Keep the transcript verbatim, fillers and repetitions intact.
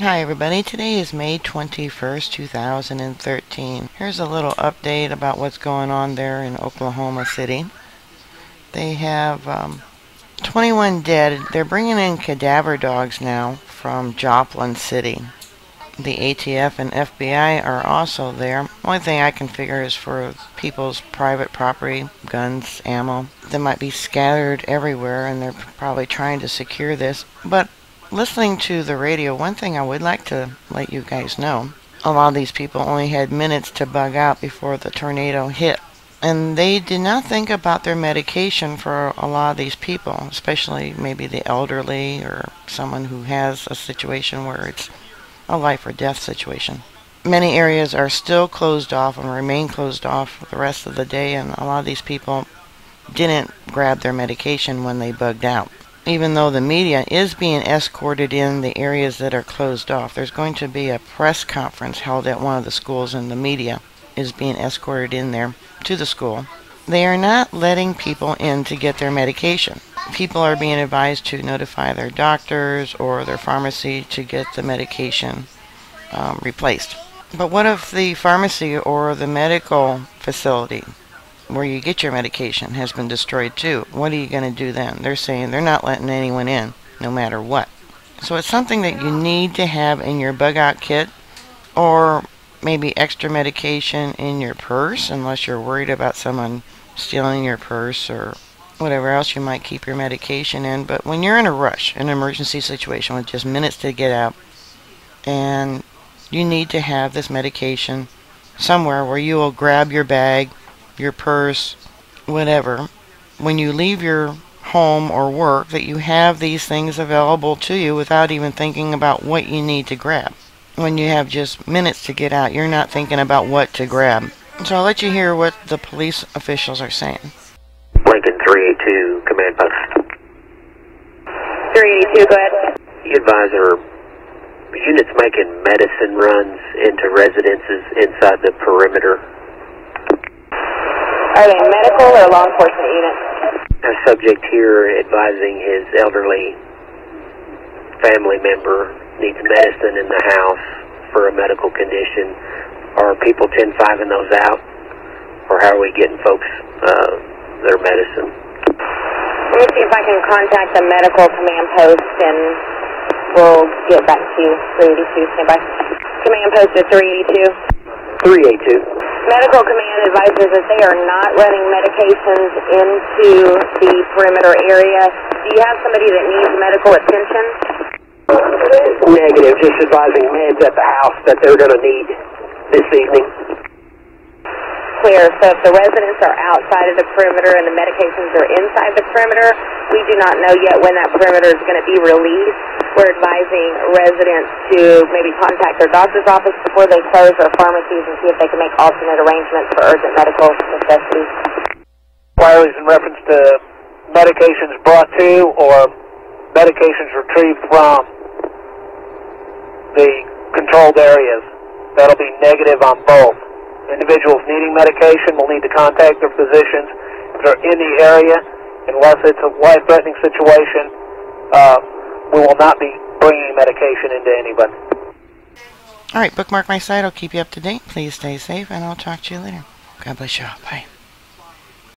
Hi everybody, today is May twenty-first, two thousand thirteen. Here's a little update about what's going on there in Oklahoma City. They have um, twenty-one dead. They're bringing in cadaver dogs now from Joplin City. The A T F and F B I are also there. Only thing I can figure is for people's private property, guns, ammo. They might be scattered everywhere and they're probably trying to secure this. But listening to the radio, one thing I would like to let you guys know, a lot of these people only had minutes to bug out before the tornado hit. And they did not think about their medication for a lot of these people, especially maybe the elderly or someone who has a situation where it's a life or death situation. Many areas are still closed off and remain closed off for the rest of the day, and a lot of these people didn't grab their medication when they bugged out. Even though the media is being escorted in the areas that are closed off, there's going to be a press conference held at one of the schools, and the media is being escorted in there to the school. They are not letting people in to get their medication. People are being advised to notify their doctors or their pharmacy to get the medication um, replaced. But what if the pharmacy or the medical facility where you get your medication has been destroyed too? What are you going to do then? They're saying they're not letting anyone in, no matter what. So it's something that you need to have in your bug out kit, or maybe extra medication in your purse, unless you're worried about someone stealing your purse or whatever else you might keep your medication in. But when you're in a rush, an emergency situation with just minutes to get out, and you need to have this medication somewhere where you will grab your bag, your purse, whatever, when you leave your home or work, that you have these things available to you without even thinking about what you need to grab. When you have just minutes to get out, you're not thinking about what to grab. So I'll let you hear what the police officials are saying. Lincoln three eighty-two, command post. three eighty-two, go ahead. The advisor, units making medicine runs into residences inside the perimeter. Are they medical or law enforcement units? A subject here advising his elderly family member needs medicine in the house for a medical condition. Are people ten five-ing those out? Or how are we getting folks uh, their medicine? Let me see if I can contact the medical command post and we'll get back to you. three eighty-two, stand by. Command post at three eighty-two. three eighty-two. Medical command advises that they are not running medications into the perimeter area. Do you have somebody that needs medical attention? Negative. Just advising meds at the house that they're going to need this evening. Clear. So if the residents are outside of the perimeter and the medications are inside the perimeter, we do not know yet when that perimeter is going to be released. We're advising residents to maybe contact their doctor's office before they close, or pharmacies, and see if they can make alternate arrangements for urgent medical necessities. Wireless in reference to medications brought to or medications retrieved from the controlled areas. That'll be negative on both. Individuals needing medication will need to contact their physicians if they're in the area, unless it's a life-threatening situation. Uh, We will not be bringing medication into anybody. All right, bookmark my site. I'll keep you up to date. Please stay safe, and I'll talk to you later. God bless you all. Bye.